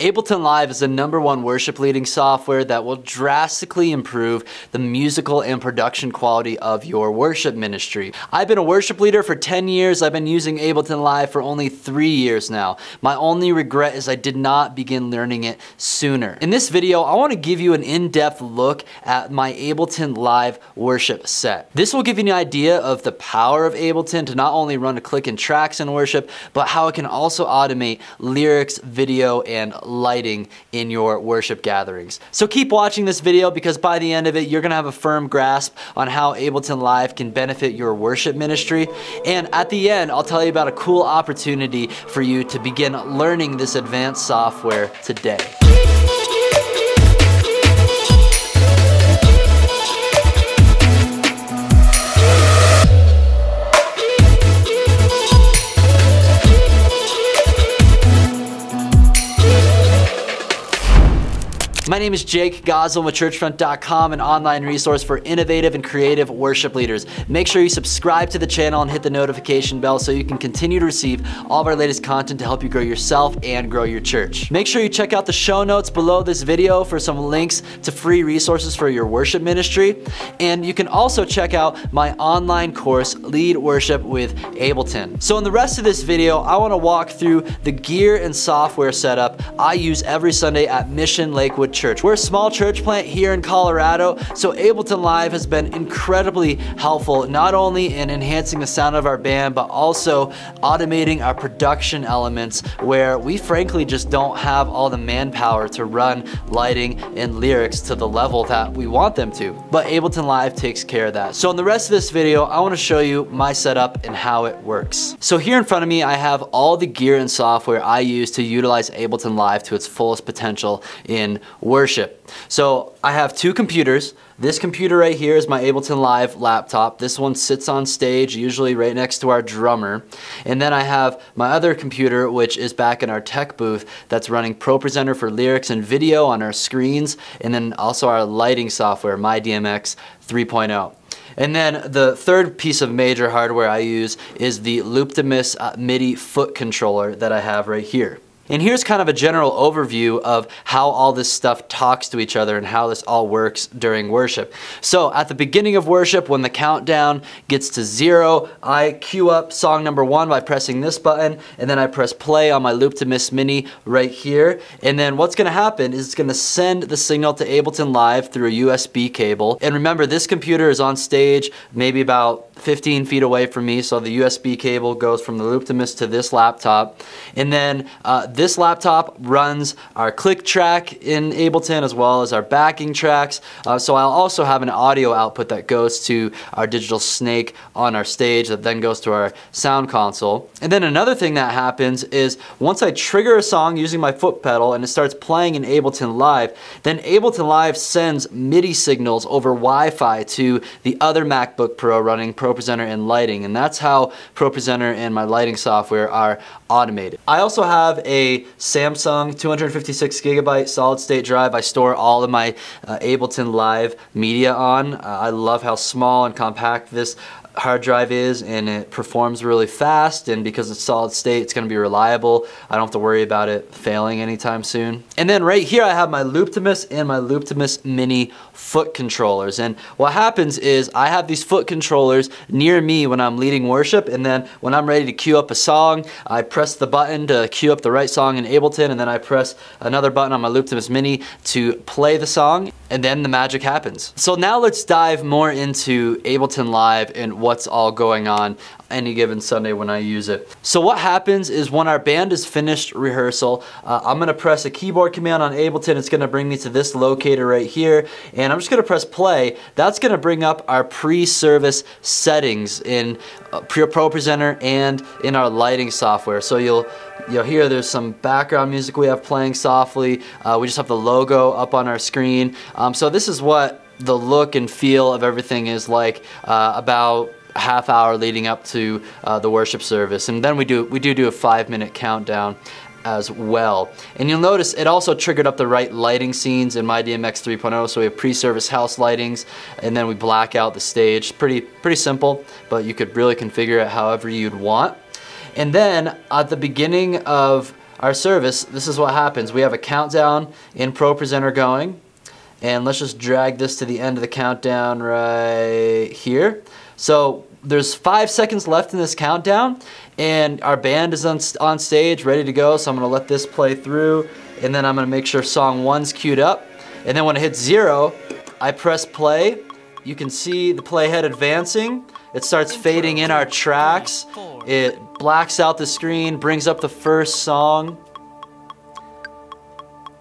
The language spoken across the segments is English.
Ableton Live is the #1 worship leading software that will drastically improve the musical and production quality of your worship ministry. I've been a worship leader for 10 years. I've been using Ableton Live for only 3 years now. My only regret is I did not begin learning it sooner. In this video, I want to give you an in-depth look at my Ableton Live worship set. This will give you an idea of the power of Ableton to not only run a click and tracks in worship, but how it can also automate lyrics, video, and lighting in your worship gatherings. So keep watching this video, because by the end of it, you're gonna have a firm grasp on how Ableton Live can benefit your worship ministry. And at the end, I'll tell you about a cool opportunity for you to begin learning this advanced software today. My name is Jake Gosselin with churchfront.com, an online resource for innovative and creative worship leaders. Make sure you subscribe to the channel and hit the notification bell so you can continue to receive all of our latest content to help you grow yourself and grow your church. Make sure you check out the show notes below this video for some links to free resources for your worship ministry. And you can also check out my online course, Lead Worship with Ableton. So in the rest of this video, I want to walk through the gear and software setup I use every Sunday at Mission Lakewood Church. We're a small church plant here in Colorado, so Ableton Live has been incredibly helpful, not only in enhancing the sound of our band, but also automating our production elements where we frankly just don't have all the manpower to run lighting and lyrics to the level that we want them to. But Ableton Live takes care of that. So in the rest of this video, I want to show you my setup and how it works. So here in front of me, I have all the gear and software I use to utilize Ableton Live to its fullest potential in worship. So I have two computers. This computer right here is my Ableton Live laptop. This one sits on stage, usually right next to our drummer. And then I have my other computer, which is back in our tech booth, that's running ProPresenter for lyrics and video on our screens, and then also our lighting software, MyDMX DMX 3.0. And then the third piece of major hardware I use is the Looptimus MIDI foot controller that I have right here. And here's kind of a general overview of how all this stuff talks to each other and how this all works during worship. So at the beginning of worship, when the countdown gets to 0, I cue up song #1 by pressing this button, and then I press play on my Looptimus Mini right here. And then what's gonna happen is it's gonna send the signal to Ableton Live through a USB cable. And remember, this computer is on stage, maybe about 15 feet away from me, so the USB cable goes from the Looptimus to this laptop. And then this laptop runs our click track in Ableton as well as our backing tracks. So I'll also have an audio output that goes to our digital snake on our stage that then goes to our sound console. And then another thing that happens is once I trigger a song using my foot pedal and it starts playing in Ableton Live, then Ableton Live sends MIDI signals over Wi-Fi to the other MacBook Pro running ProPresenter and lighting, and that's how ProPresenter and my lighting software are automated. I also have a Samsung 256 gigabyte solid state drive I store all of my Ableton Live media on. I love how small and compact this hard drive is, and it performs really fast, and because it's solid state, it's gonna be reliable. I don't have to worry about it failing anytime soon. And then right here I have my Looptimus and my Looptimus Mini foot controllers, and what happens is I have these foot controllers near me when I'm leading worship, and then when I'm ready to cue up a song, I press the button to cue up the right song in Ableton, and then I press another button on my Looptimus Mini to play the song, and then the magic happens. So now let's dive more into Ableton Live and what's all going on any given Sunday when I use it. So what happens is when our band is finished rehearsal, I'm gonna press a keyboard command on Ableton. It's gonna bring me to this locator right here, and I'm just gonna press play. That's gonna bring up our pre-service settings in ProPresenter and in our lighting software. So you'll hear there's some background music we have playing softly. We just have the logo up on our screen. So this is what the look and feel of everything is like about a half hour leading up to the worship service. And then we do a 5-minute countdown as well. And you'll notice it also triggered up the right lighting scenes in MyDMX 3.0, so we have pre-service house lightings, and then we black out the stage. Pretty simple, but you could really configure it however you'd want. And then at the beginning of our service, this is what happens. We have a countdown in ProPresenter going, and let's just drag this to the end of the countdown right here. So there's 5 seconds left in this countdown, and our band is on stage ready to go. So I'm gonna let this play through, and then I'm gonna make sure song one's queued up. And then when it hits 0, I press play. You can see the playhead advancing. It starts fading in our tracks. It blacks out the screen, brings up the first song.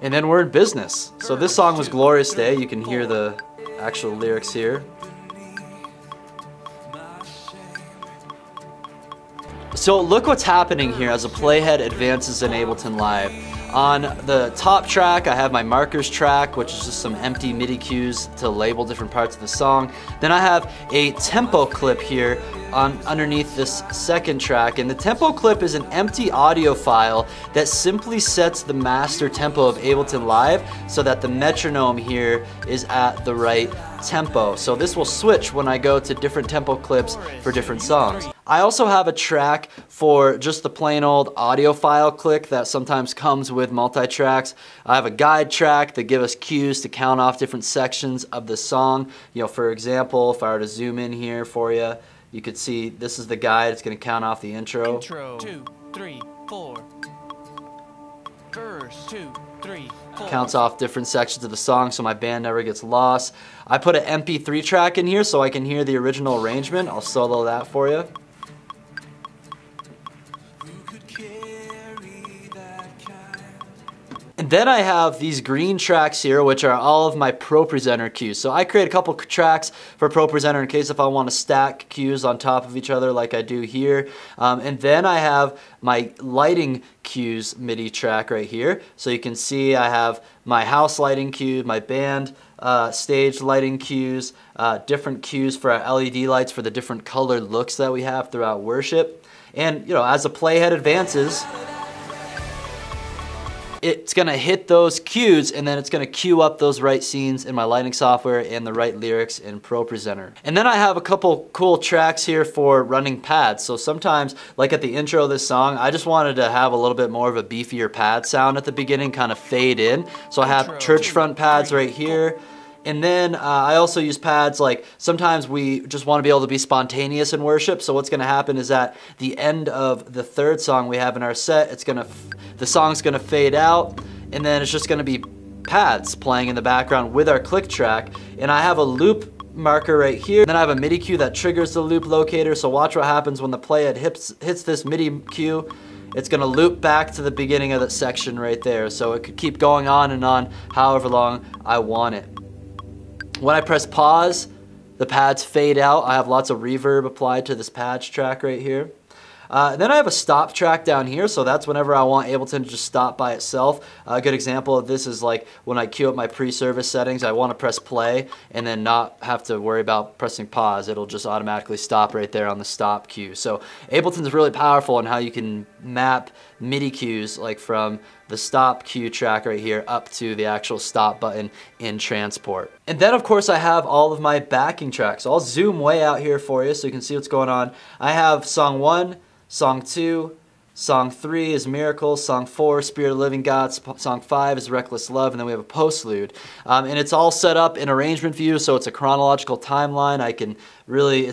And then we're in business. So this song was Glorious Day. You can hear the actual lyrics here. So look what's happening here as a playhead advances in Ableton Live. On the top track, I have my markers track, which is just some empty MIDI cues to label different parts of the song. Then I have a tempo clip here underneath this second track, and the tempo clip is an empty audio file that simply sets the master tempo of Ableton Live so that the metronome here is at the right tempo. So this will switch when I go to different tempo clips for different songs. I also have a track for just the plain old audio file click that sometimes comes with multi-tracks. I have a guide track that gives us cues to count off different sections of the song. You know, for example, if I were to zoom in here for you, you could see this is the guide. It's going to count off the intro. Intro, 2, 3, 4. Verse, 2, 3, 4. Counts off different sections of the song so my band never gets lost. I put an MP3 track in here so I can hear the original arrangement. I'll solo that for you. And then I have these green tracks here, which are all of my ProPresenter cues. So I create a couple tracks for ProPresenter in case if I want to stack cues on top of each other like I do here. And then I have my lighting cues MIDI track right here. So you can see I have my house lighting cue, my band stage lighting cues, different cues for our LED lights for the different colored looks that we have throughout worship. And you know, as the playhead advances, it's gonna hit those cues, and then it's gonna cue up those right scenes in my lighting software and the right lyrics in ProPresenter. And then I have a couple cool tracks here for running pads. So sometimes, like at the intro of this song, I just wanted to have a little bit more of a beefier pad sound at the beginning, kind of fade in. So I have Churchfront Pads right here. And then I also use pads like sometimes we just want to be able to be spontaneous in worship. So what's going to happen is at the end of the third song we have in our set, it's going to the song's going to fade out, and then it's just going to be pads playing in the background with our click track. And I have a loop marker right here. Then I have a MIDI cue that triggers the loop locator. So watch what happens when the playhead hits this MIDI cue. It's going to loop back to the beginning of that section right there. So it could keep going on and on however long I want it. When I press pause, the pads fade out. I have lots of reverb applied to this pads track right here. Then I have a stop track down here, so that's whenever I want Ableton to just stop by itself. A good example of this is like when I queue up my pre-service settings, I want to press play and then not have to worry about pressing pause. It'll just automatically stop right there on the stop cue. So Ableton's really powerful in how you can map MIDI cues like from the stop cue track right here up to the actual stop button in transport. And then of course I have all of my backing tracks. I'll zoom way out here for you so you can see what's going on. I have song 1, song 2, song 3 is Miracles, song 4, Spirit of Living God, song 5 is Reckless Love, and then we have a postlude. And it's all set up in arrangement view, so it's a chronological timeline. I can really,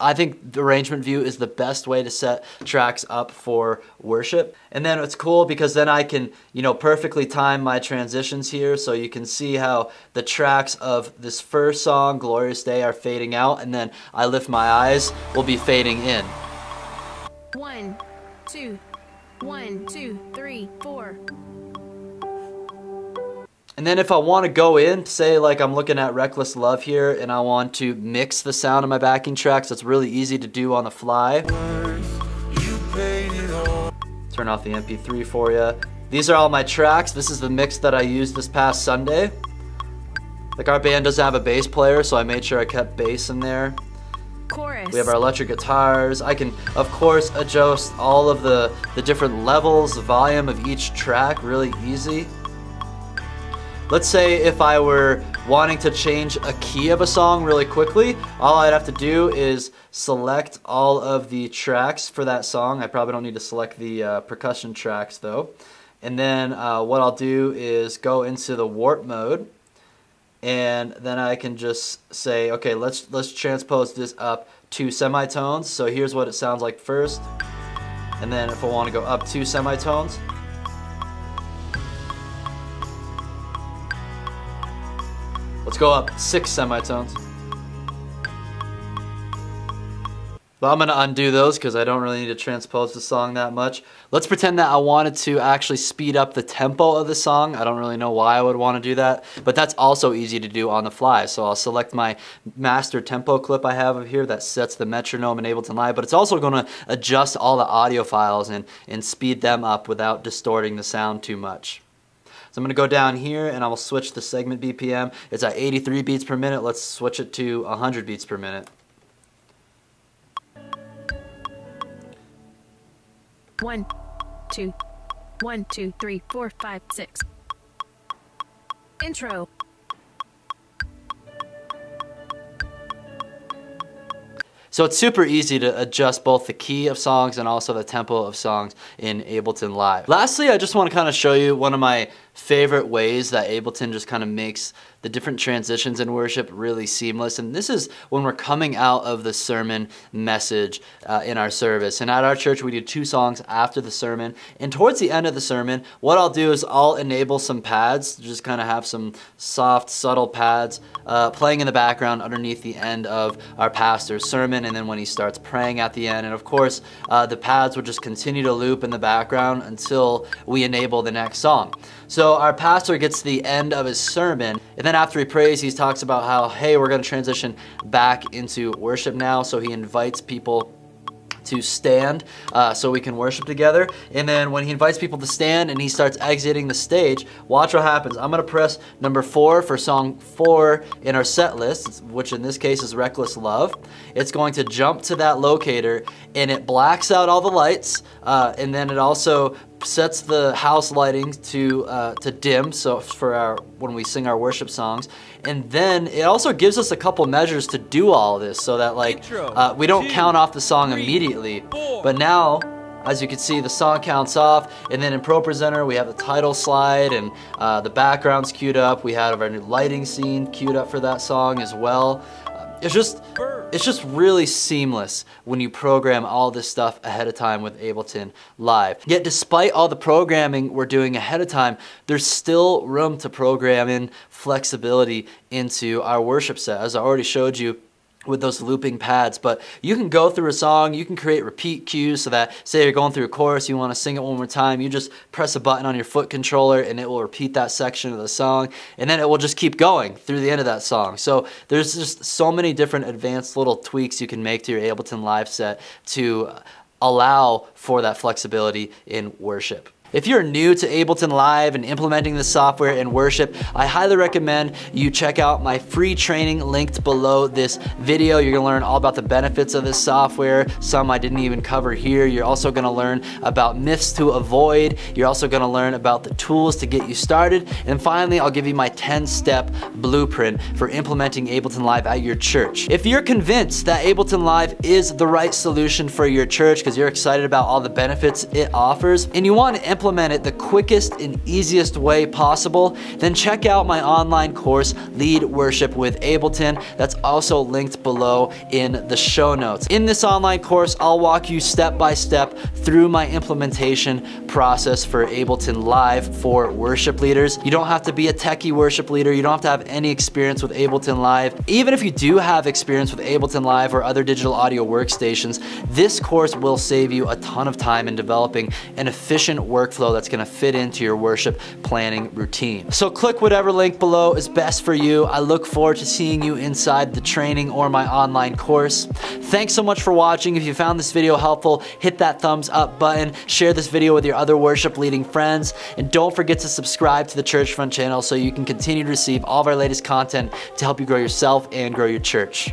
I think the arrangement view is the best way to set tracks up for worship. And then it's cool because then I can, you know, perfectly time my transitions here. So you can see how the tracks of this first song, Glorious Day, are fading out, and then I Lift My Eyes will be fading in. 1, 2, 1, 2, 3, 4. And then if I want to go in, say like I'm looking at Reckless Love here and I want to mix the sound of my backing tracks, that's really easy to do on the fly. Turn off the MP3 for you. These are all my tracks. This is the mix that I used this past Sunday. Like our band doesn't have a bass player, so I made sure I kept bass in there. Chorus. We have our electric guitars. I can, of course, adjust all of the different levels, the volume of each track really easy. Let's say if I were wanting to change a key of a song really quickly, all I'd have to do is select all of the tracks for that song. I probably don't need to select the percussion tracks though. And then what I'll do is go into the warp mode, and then I can just say, okay, let's transpose this up 2 semitones. So here's what it sounds like first. And then if I want to go up 2 semitones, let's go up 6 semitones. But I'm going to undo those because I don't really need to transpose the song that much. Let's pretend that I wanted to actually speed up the tempo of the song. I don't really know why I would want to do that, but that's also easy to do on the fly. So I'll select my master tempo clip I have over here that sets the metronome in Ableton Live, but it's also going to adjust all the audio files and speed them up without distorting the sound too much. So I'm going to go down here and I will switch the segment BPM. It's at 83 beats per minute. Let's switch it to 100 beats per minute. 1, 2, 1, 2, 3, 4, 5, 6. Intro. So it's super easy to adjust both the key of songs and also the tempo of songs in Ableton Live. Lastly, I just want to kind of show you one of my favorite ways that Ableton just kind of makes the different transitions in worship really seamless. And this is when we're coming out of the sermon message in our service. And at our church, we do 2 songs after the sermon. And towards the end of the sermon, what I'll do is I'll enable some pads, just kind of have some soft, subtle pads playing in the background underneath the end of our pastor's sermon. And then when he starts praying at the end, and of course, the pads will just continue to loop in the background until we enable the next song. So our pastor gets to the end of his sermon, and then after he prays, he talks about how, hey, we're going to transition back into worship now. So he invites people to stand so we can worship together. And then when he invites people to stand and he starts exiting the stage, watch what happens. I'm gonna press number 4 for song 4 in our set list, which in this case is Reckless Love. It's going to jump to that locator and it blacks out all the lights. And then it also sets the house lighting to dim, so for when we sing our worship songs. And then it also gives us a couple measures to do all this so that like we don't count off the song immediately. But now, as you can see, the song counts off, and then in ProPresenter we have the title slide and the backgrounds queued up. We have our new lighting scene queued up for that song as well. It's just really seamless when you program all this stuff ahead of time with Ableton Live. Yet despite all the programming we're doing ahead of time, there's still room to program in flexibility into our worship set, as I already showed you with those looping pads. But you can go through a song, you can create repeat cues so that, say you're going through a chorus, you want to sing it one more time, you just press a button on your foot controller and it will repeat that section of the song, and then it will just keep going through the end of that song. So there's just so many different advanced little tweaks you can make to your Ableton Live set to allow for that flexibility in worship. If you're new to Ableton Live and implementing the software in worship, I highly recommend you check out my free training linked below this video. You're gonna learn all about the benefits of this software, some I didn't even cover here. You're also gonna learn about myths to avoid. You're also gonna learn about the tools to get you started. And finally, I'll give you my 10-step blueprint for implementing Ableton Live at your church. If you're convinced that Ableton Live is the right solution for your church because you're excited about all the benefits it offers and you want to implement it the quickest and easiest way possible, then check out my online course, Lead Worship with Ableton. That's also linked below in the show notes. In this online course, I'll walk you step by step through my implementation process for Ableton Live for worship leaders. You don't have to be a techie worship leader. You don't have to have any experience with Ableton Live. Even if you do have experience with Ableton Live or other digital audio workstations, this course will save you a ton of time in developing an efficient workflow that's gonna fit into your worship planning routine. So click whatever link below is best for you. I look forward to seeing you inside the training or my online course. Thanks so much for watching. If you found this video helpful, hit that thumbs up button, share this video with your other worship leading friends, and don't forget to subscribe to the Churchfront channel so you can continue to receive all of our latest content to help you grow yourself and grow your church.